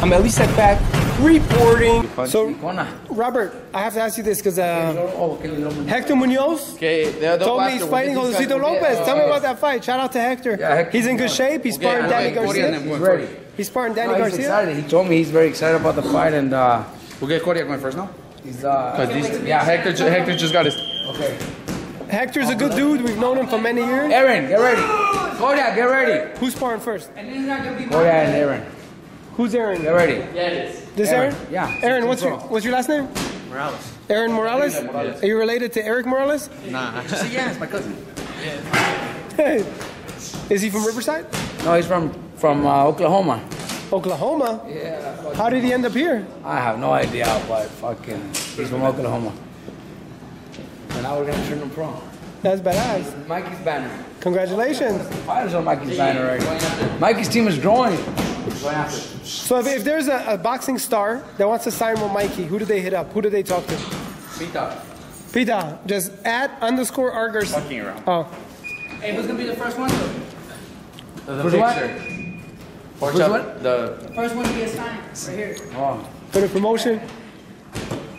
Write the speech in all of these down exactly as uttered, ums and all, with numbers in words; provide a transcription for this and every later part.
I'm Ellie Seckbach reporting. So, Robert, I have to ask you this because uh, Hector Munoz told me he's fighting Josesito Lopez. Tell me about that fight. Shout out to Hector. He's in good shape. He's sparring Danny Garcia. He's sparring Danny Garcia. He's excited. He told me he's very excited about the fight. And uh, we'll get Kodiak going first, no? He's, uh, these, yeah, Hector, Hector just got his. Okay. Hector's a good dude. We've known him for many years. Aaron, get ready. Kodiak, get ready. Who's sparring first? Kodiak and Aaron. Who's Aaron? Get ready. Yeah, it is. This Aaron? Aaron? Yeah. Aaron, what's your what's your last name? Morales. Aaron Morales? Yes. Are you related to Eric Morales? Nah. Just say yeah, it's my cousin. Yeah. Hey, is he from Riverside? No, he's from from uh, Oklahoma. Oklahoma? Yeah. How did he end up here? I have no idea, but fucking, he's from Oklahoma. And now we're gonna turn him pro. That's badass. Mikey's banner. Congratulations. Fighters on Mikey's banner right now. Mikey's team is growing. So if, if there's a, a boxing star that wants to sign with Mikey, who do they hit up? Who do they talk to? Pita. Pita. Just at underscore Argers. Fucking around. Oh. Hey, who's gonna be the first one? The, the picture. Watch out. The, the first one to get signed, right here. Oh. For the promotion.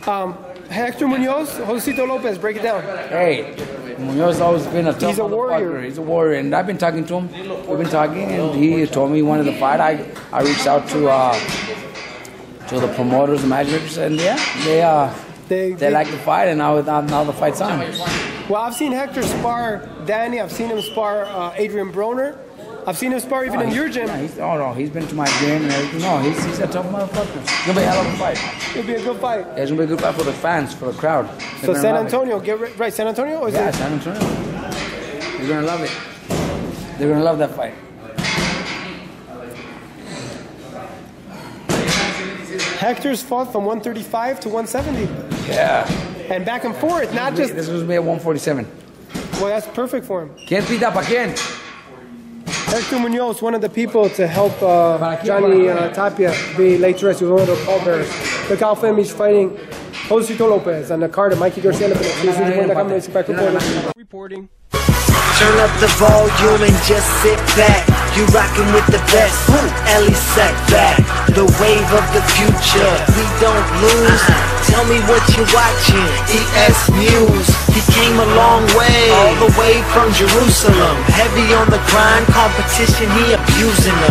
Um, Hector Munoz, Josesito Lopez, break it down. Hey, Munoz always been a tough He's a warrior. He's a warrior, and I've been talking to him. We've been talking, and he told me he wanted to fight. I, I reached out to uh, to the promoters, managers, and yeah, they uh, they, they, they like to fight, and now now the fight's on. Well, I've seen Hector spar Danny. I've seen him spar uh, Adrian Broner. I've seen him spar even oh, in your gym. Yeah, he's, oh no, he's been to my gym and everything. No, he's, he's a tough motherfucker. It's gonna be a hell of a fight. It'll be a good fight. Yeah, it's gonna be a good fight for the fans, for the crowd. They're so San Antonio, get re right, San Antonio? Or is yeah, it? San Antonio. They're gonna love it. They're gonna love that fight. Hector's fought from one thirty-five to one seventy. Yeah. And back and forth, not this just. This was me at one forty-seven. Well, that's perfect for him. ¿Quién pita pa quién? Hector Munoz, one of the people to help uh, Johnny uh, Tapia be laid to rest. He was one of the pallbearers. Look how fam he's fighting Josesito Lopez on the card of Mikey Garcia. Reporting. Turn up the volume and just sit back. You rockin' with the best. Ellie Seckbach, the wave of the future. We don't lose. Tell me what you're watching. E S News. He came a long way, all the way from Jerusalem. Heavy on the grind, competition, he abusing them.